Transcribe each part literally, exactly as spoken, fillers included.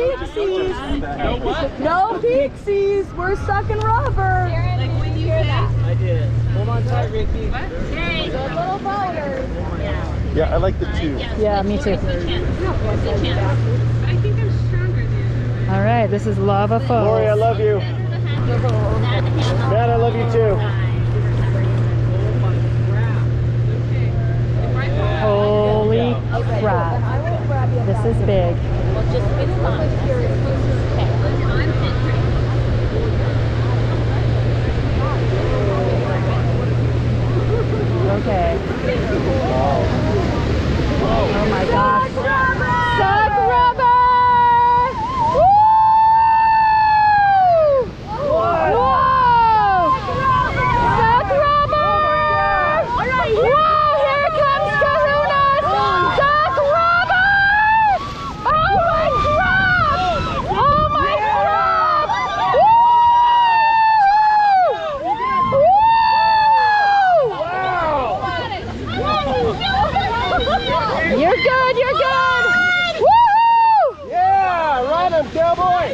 Pixies. No what? No pixies. We're sucking rubber. Like when you hear that. I did. Hold on tight, Ricky. What? Hey. A little powder. Yeah. Yeah, I like the two. Yeah, me too. I think I'm stronger than you. All right, this is Lava Falls. Lori, I love you. Dad, I love you too. Holy crap. This is big. Just a bit of fun. Okay. Oh my gosh. Suck rubber! Woo! Whoa! Suck rubber! Whoa! Here comes Kahuna's suck rubber! Oh my crap! Oh my crap! Woo! Woo! You're good, you're good! Woo! Yeah! Ride him, cowboy!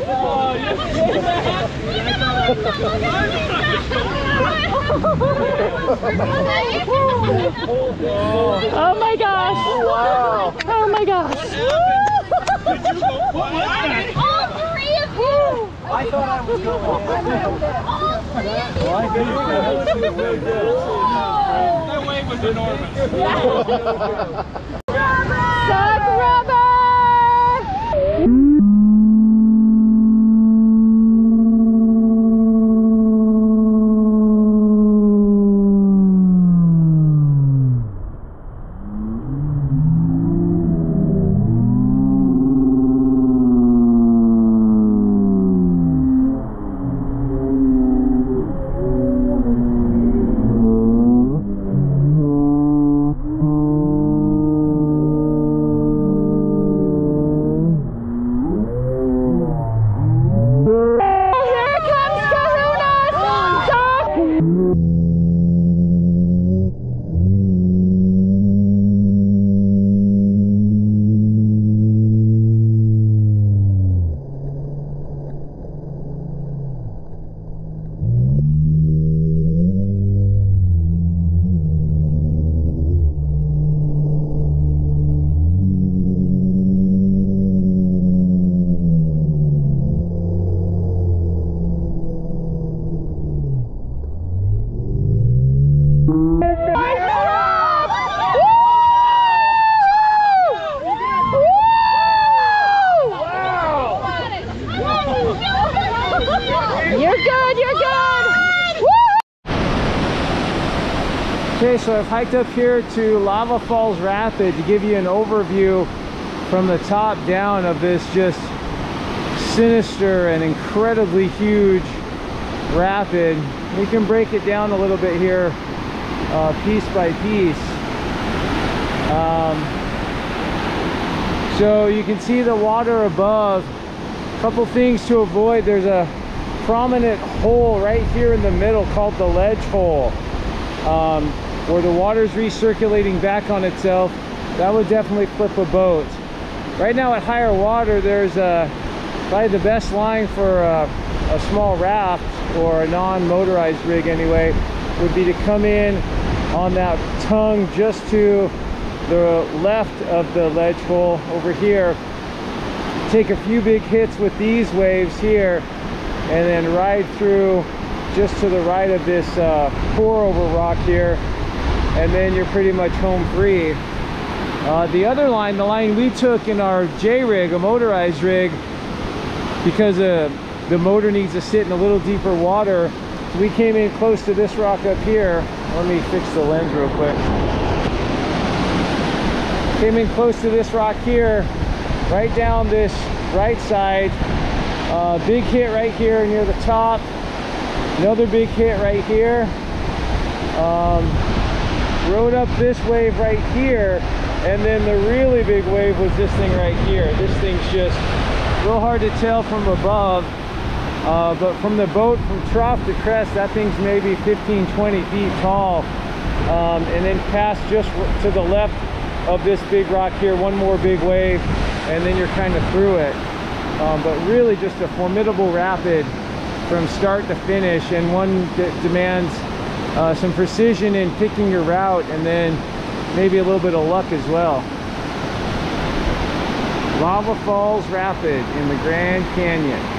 Oh my gosh! Wow! Oh my gosh! All three of you! I thought I was going. All three of you! That wave was enormous. Okay, so I've hiked up here to Lava Falls Rapid to give you an overview from the top down of this just sinister and incredibly huge rapid. We can break it down a little bit here, uh, piece by piece. Um, so you can see the water above. A couple things to avoid. There's a prominent hole right here in the middle called the ledge hole. Um, where the water's recirculating back on itself, that would definitely flip a boat. Right now at higher water, there's a, probably the best line for a, a small raft or a non-motorized rig anyway, would be to come in on that tongue just to the left of the ledge hole over here, take a few big hits with these waves here, and then ride through just to the right of this uh, pour over rock here, and then you're pretty much home free. Uh, the other line, the line we took in our J-rig, a motorized rig, because uh, the motor needs to sit in a little deeper water, so we came in close to this rock up here. Let me fix the lens real quick. Came in close to this rock here, right down this right side. Uh, big hit right here near the top. Another big hit right here. Um, rode up this wave right here, and then the really big wave was this thing right here. This thing's just real hard to tell from above, uh, but from the boat, from trough to crest, that thing's maybe fifteen, twenty feet tall. Um, and then past just to the left of this big rock here, one more big wave, and then you're kind of through it. um, but really just a formidable rapid from start to finish, and one that demands uh, some precision in picking your route, and then maybe a little bit of luck as well. Lava Falls Rapid in the Grand Canyon.